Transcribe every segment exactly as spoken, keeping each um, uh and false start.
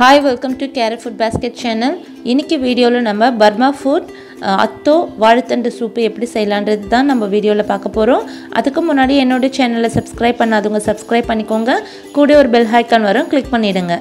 Hi, welcome to Carrot Food Basket channel. In this video, we will make Burma food. Atho வாழைத்தண்டு soup எப்படி செய்யலாம்ன்றது தான் நம்ம வீடியோல பார்க்க போறோம். அதுக்கு முன்னாடி என்னோட சேனலை சப்ஸ்கிரைப் பண்ணாதவங்க சப்ஸ்கிரைப் பண்ணிக்கோங்க. கூடவே ஒரு பெல் ஐகான் வரும், கிளிக் பண்ணிடுங்க.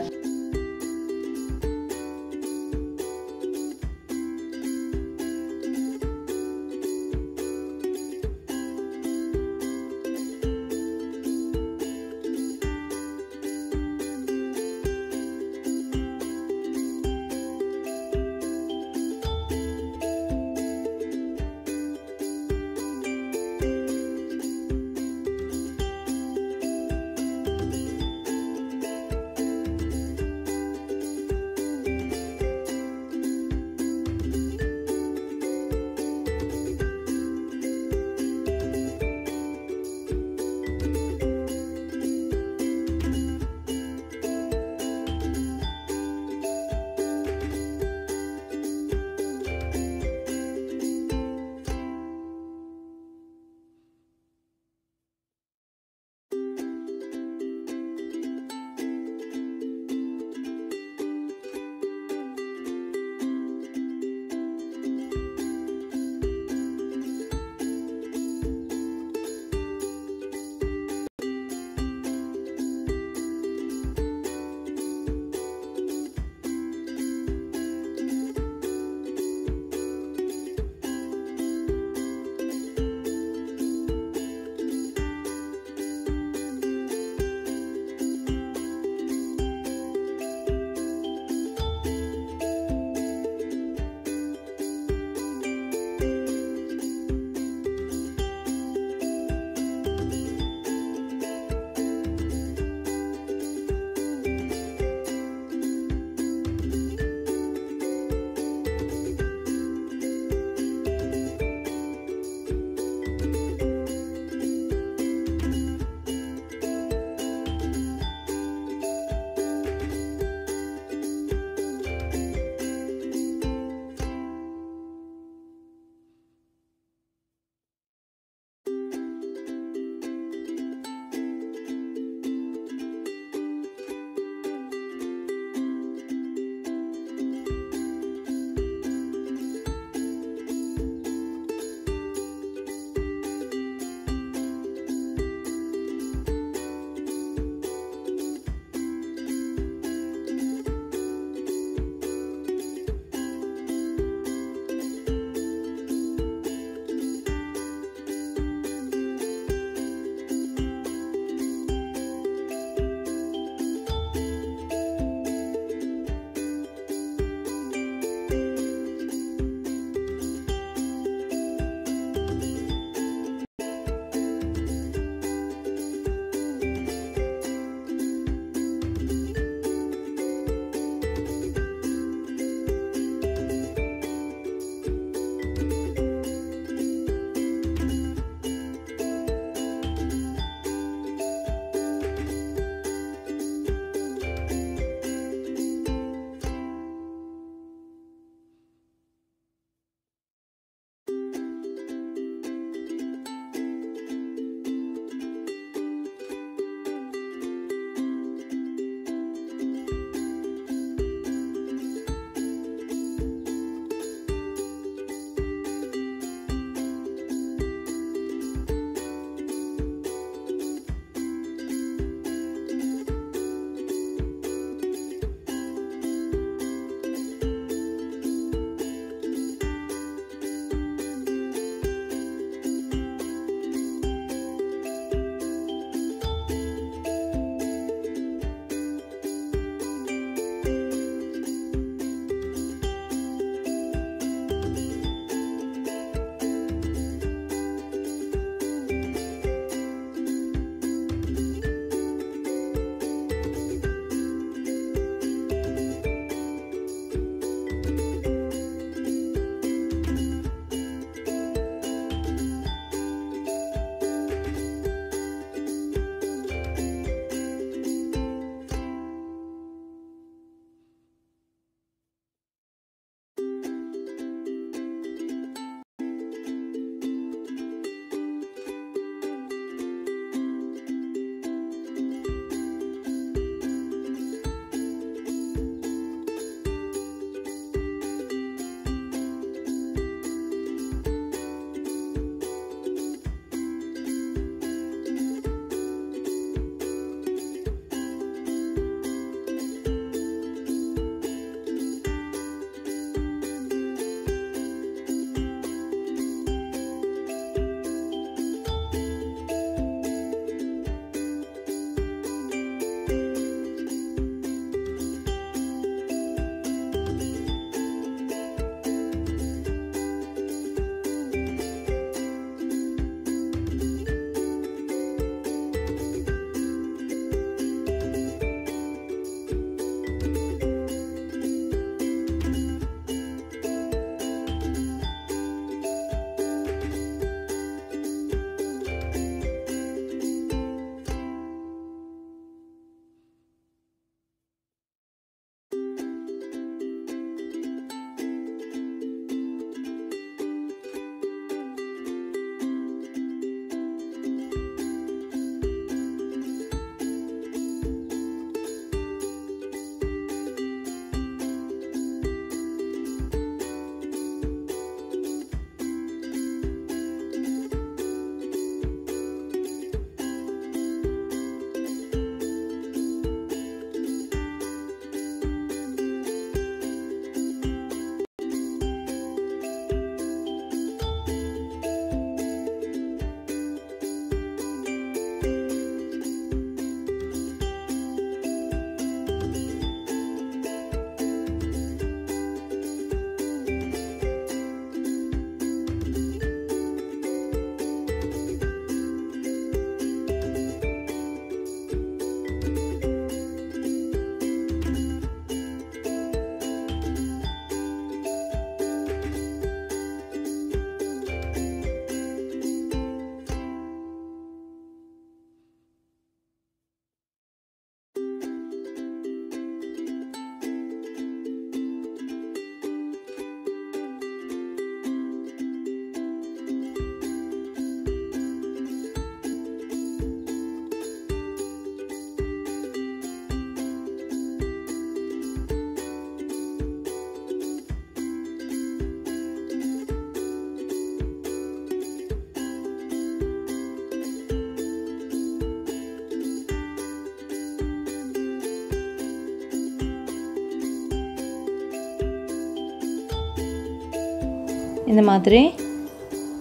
இந்த மாதிரி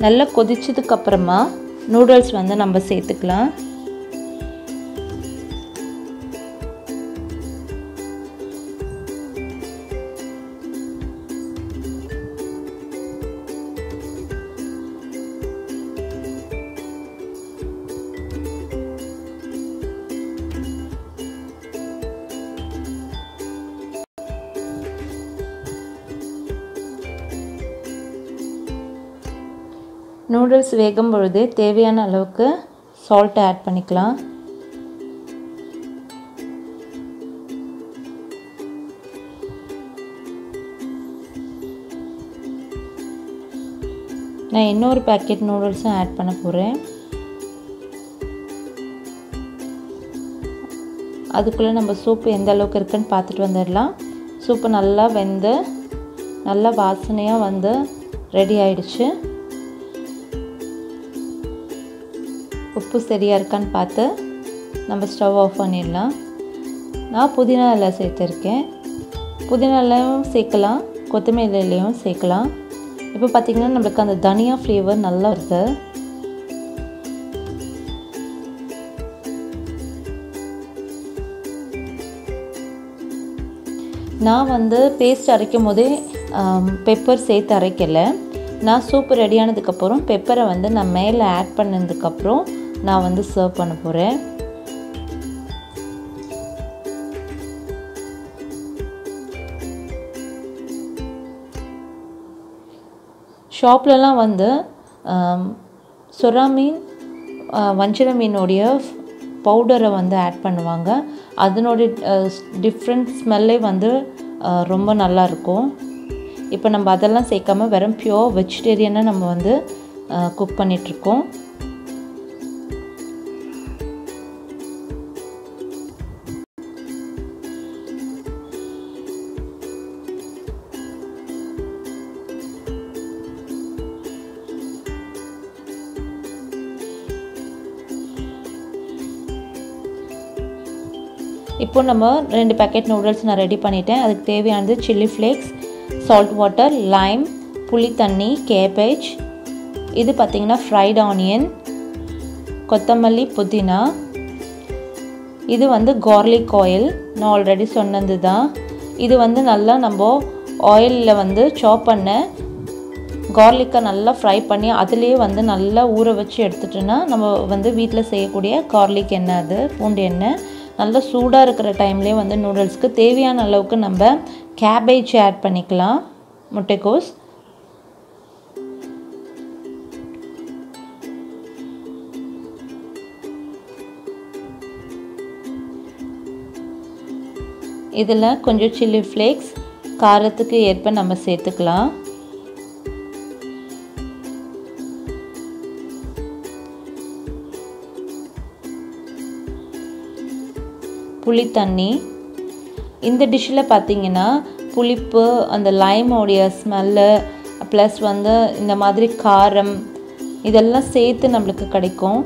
நல்லா கொதிச்சதுக்கு அப்புறமா நூடுல்ஸ் வந்து நம்ம சேர்த்துக்கலாம். நூடுல்ஸ் வேகும் பொழுது தேவையான அளவுக்கு salt ஆட் பண்ணிக்கலாம். நான் இன்னொரு பாக்கெட் நூடுல்ஸும் ஆட் பண்ண போறேன். அதுக்குள்ள நம்ம சூப் எந்த அளவுக்கு இருக்குன்னு பார்த்துட்டு வந்துடலாம். சூப்பு நல்லா வெந்து நல்லா வாசனையா வந்து ரெடி ஆயிடுச்சு. உப்பு சரியாக இருக்கான்னு பார்த்து நம்ம ஸ்டவ் ஆஃப் பண்ணிடலாம். நான் புதினா இலை சேர்த்துருக்கேன். புதினா இலையும் சேர்க்கலாம், கொத்தமல்லி இலையும் சேர்க்கலாம். இப்போ பார்த்திங்கன்னா நம்மளுக்கு அந்த தனியா ஃப்ளேவர் நல்லா வருது. நான் வந்து பேஸ்ட் அரைக்கும் போதே பெப்பர் சேர்த்து அரைக்கலை. நான் சூப் ரெடியானதுக்கப்புறம் பெப்பரை வந்து நான் மேலே ஆட் பண்ணதுக்கப்புறம் நான் வந்து சர்வ் பண்ண போகிறேன். ஷாப்லலாம் வந்து சுறா மீன் வஞ்சிர மீனுடைய பவுடரை வந்து ஆட் பண்ணுவாங்க. அதனுடைய டிஃப்ரெண்ட் ஸ்மெல்லே வந்து ரொம்ப நல்லாயிருக்கும். இப்போ நம்ம அதெல்லாம் சேர்க்காமல் வெறும் பியூர் வெஜிடேரியனாக நம்ம வந்து குக் பண்ணிகிட்ருக்கோம். இப்போ நம்ம ரெண்டு பேக்கெட் நூடுல்ஸ் நான் ரெடி பண்ணிட்டேன். அதுக்கு தேவையானது chilli flakes, salt water, lime, புளி தண்ணி, கேபேஜ், இது பார்த்திங்கன்னா ஃப்ரைட் ஆனியன், கொத்தமல்லி, புதினா, இது வந்து கார்லிக் ஆயில், நான் ஆல்ரெடி சொன்னது தான். இது வந்து நல்லா நம்ம ஆயிலில் வந்து சாப் பண்ண கார்லிக்கை நல்லா ஃப்ரை பண்ணி அதுலேயே வந்து நல்லா ஊற வச்சு எடுத்துட்டோன்னா நம்ம வந்து வீட்டில் செய்யக்கூடிய கார்லிக் எண்ணெய், அது பூண்டு எண்ணெய். நல்லா சூடாக இருக்கிற டைம்லேயே வந்து நூடுல்ஸ்க்கு தேவையான அளவுக்கு நம்ம கேபேஜ் ஆட் பண்ணிக்கலாம், முட்டைக்கோஸ். இதில் கொஞ்சம் சில்லி ஃப்ளேக்ஸ் காரத்துக்கு ஏற்ப நம்ம சேர்த்துக்கலாம். புளி தண்ணி, இந்த டிஷ்ஷில் பார்த்திங்கன்னா புளிப்பு, அந்த லைமோடைய ஸ்மெல்லு, ப்ளஸ் வந்து இந்த மாதிரி காரம், இதெல்லாம் சேர்த்து நம்மளுக்கு கிடைக்கும்.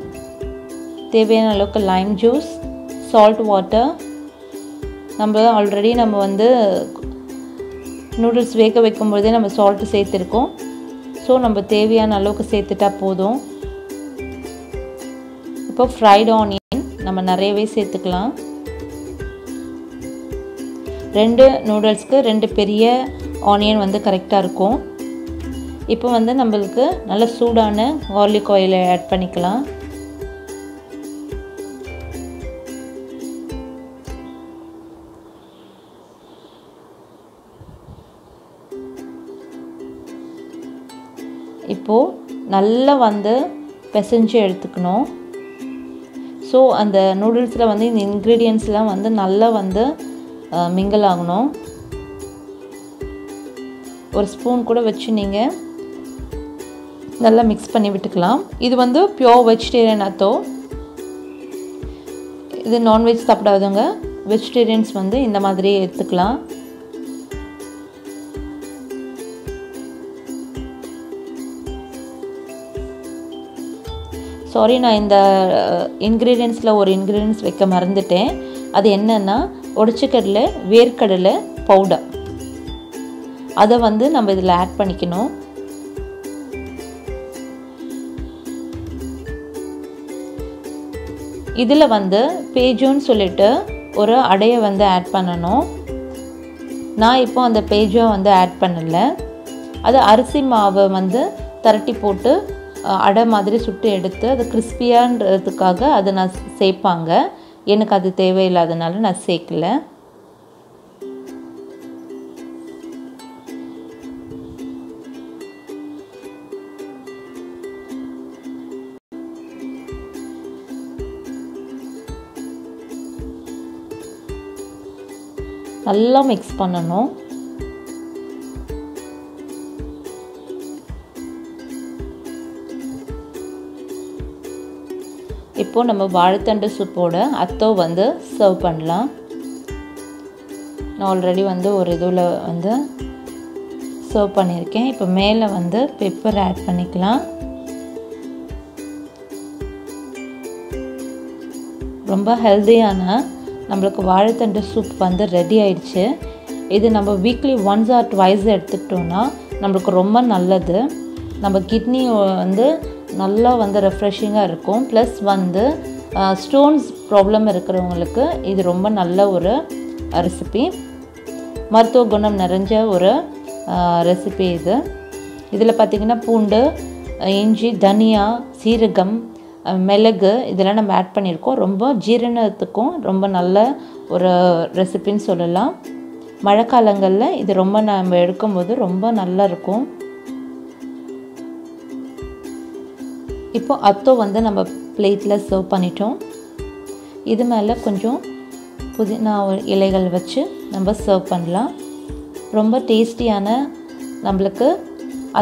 தேவையான அளவுக்கு லைம் ஜூஸ், சால்ட் வாட்டர், நம்ம ஆல்ரெடி நம்ம வந்து நூடுல்ஸ் வேக வைக்கும்போதே நம்ம சால்ட்டு சேர்த்துருக்கோம். ஸோ நம்ம தேவையான அளவுக்கு சேர்த்துட்டா போதும். இப்போ ஃப்ரைட் ஆனியன் நம்ம நிறையவே சேர்த்துக்கலாம். ரெண்டு நூடுல்ஸ்க்கு ரெண்டு பெரிய ஆனியன் வந்து கரெக்டாக இருக்கும். இப்போ வந்து நம்மளுக்கு நல்ல சூடான கார்லிக் ஆயிலை ஆட் பண்ணிக்கலாம். இப்போது நல்லா வந்து பிசைஞ்சு எடுத்துக்கணும். ஸோ அந்த நூடுல்ஸில் வந்து இந்த இன்க்ரீடியன்ட்ஸ்லாம் வந்து நல்லா வந்து மிங்கிள் ஆகணும். ஒரு ஸ்பூன் கூட வச்சு நீங்கள் நல்லா மிக்ஸ் பண்ணி விட்டுக்கலாம். இது வந்து பியூர் வெஜிடேரியன் ஆத்தோ, இது நான்வெஜ் சாப்பிடாதவங்க வெஜிடேரியன்ஸ் வந்து இந்த மாதிரி எடுத்துக்கலாம். சாரி, நான் இந்த இன்க்ரீடியன்ஸில் ஒரு இன்க்ரீடியன்ஸ் வைக்க மறந்துட்டேன். அது என்னென்னா உடச்சிக்கடலை, வேர்க்கடலை பவுடர், அதை வந்து நம்ம இதில் ஆட் பண்ணிக்கணும். இதில வந்து பேஜோன்னு சொல்லிட்டு ஒரு அடைய வந்து ஆட் பண்ணனும். நான் இப்போ அந்த பேஜோ வந்து ஆட் பண்ணல. அது அரிசி மாவு வந்து தரட்டி போட்டு அடை மாதிரி சுட்டு எடுத்து அது கிறிஸ்பியான்றதுக்காக அதை நான் சேர்ப்பாங்க. எனக்கு அது தேவையில்லாதனால நான் சேர்க்கல. நல்லா மிக்ஸ் பண்ணணும். இப்போ நம்ம வாழைத்தண்டு சூப்போட அத்தோ வந்து சர்வ் பண்ணலாம். நான் ஆல்ரெடி வந்து ஒரு இதில் வந்து சர்வ் பண்ணியிருக்கேன். இப்போ மேலே வந்து பெப்பர் ஆட் பண்ணிக்கலாம். ரொம்ப ஹெல்த்தியான நம்மளுக்கு வாழைத்தண்டு சூப் வந்து ரெடி ஆயிடுச்சு. இது நம்ம வீக்லி ஒன்ஸ் ஆர் ட்வைஸ் எடுத்துக்கிட்டோம்னா நம்மளுக்கு ரொம்ப நல்லது. நம்ம கிட்னி வந்து நல்லா வந்து ரெஃப்ரெஷிங்காக இருக்கும். ப்ளஸ் வந்து ஸ்டோன்ஸ் ப்ராப்ளம் இருக்கிறவங்களுக்கு இது ரொம்ப நல்ல ஒரு ரெசிபி, மருத்துவ குணம் நிறைஞ்ச ஒரு ரெசிபி இது. இதில் பார்த்திங்கன்னா பூண்டு, இஞ்சி, தனியா, சீரகம், மிளகு இதெல்லாம் நம்ம ஆட் பண்ணியிருக்கோம். ரொம்ப ஜீரணத்துக்கும் ரொம்ப நல்ல ஒரு ரெசிபின்னு சொல்லலாம். மழை காலங்களில் இது ரொம்ப நம்ம எடுக்கும்போது ரொம்ப நல்லா இருக்கும். இப்போ அத்தோ வந்து நம்ம பிளேட்டில் சர்வ் பண்ணிட்டோம். இது மேலே கொஞ்சம் புதினா இலைகள் வச்சு நம்ம சர்வ் பண்ணலாம். ரொம்ப டேஸ்டியான நம்மளுக்கு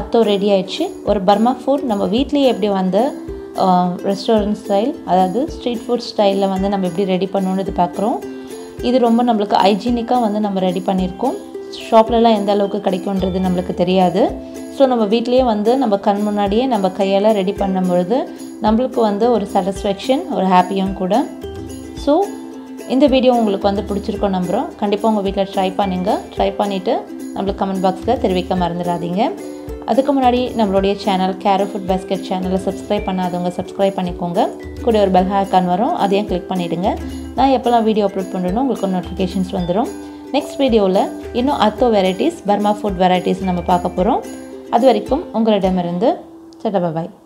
அத்தோ ரெடி ஆயிடுச்சு. ஒரு பர்மா ஃபுட் நம்ம வீட்லேயே எப்படி வந்து ரெஸ்டாரண்ட் ஸ்டைல், அதாவது ஸ்ட்ரீட் ஃபுட் ஸ்டைலில் வந்து நம்ம எப்படி ரெடி பண்ணணுன்னு பார்க்குறோம். இது ரொம்ப நம்மளுக்கு ஹைஜீனிக்காக வந்து நம்ம ரெடி பண்ணியிருக்கோம். ஷாப்லலாம் எந்த அளவுக்கு கிடைக்கும்ன்றது நம்மளுக்கு தெரியாது. ஸோ நம்ம வீட்லேயே வந்து நம்ம கண் முன்னாடியே நம்ம கையால் ரெடி பண்ணும்பொழுது நம்மளுக்கு வந்து ஒரு சாட்டிஸ்ஃபேக்ஷன், ஒரு ஹாப்பியும் கூட. ஸோ இந்த வீடியோ உங்களுக்கு வந்து பிடிச்சிருக்கோம் நம்புகிறோம். கண்டிப்பாக உங்கள் வீட்டில் ட்ரை பண்ணுங்க. ட்ரை பண்ணிவிட்டு நம்மளுக்கு கமெண்ட் பாக்ஸில் தெரிவிக்க மறந்துடாதீங்க. அதுக்கு முன்னாடி நம்மளுடைய சேனல் Carrot Food Basket சேனலை சப்ஸ்கிரைப் பண்ணாதவங்க சப்ஸ்கிரைப் பண்ணிக்கோங்க. கூட ஒரு பெல் ஐக்கான் வரும், அதையும் கிளிக் பண்ணிவிடுங்க. நான் எப்போல்லாம் வீடியோ அப்லோட் பண்ணுறேனோ உங்களுக்கு நோட்டிஃபிகேஷன்ஸ் வந்துடும். நெக்ஸ்ட் வீடியோவில் இன்னும் atho varieties, Burma food varieties நம்ம பார்க்க போகிறோம். அது வரைக்கும் உங்களிடமிருந்து சட்டா பாய்.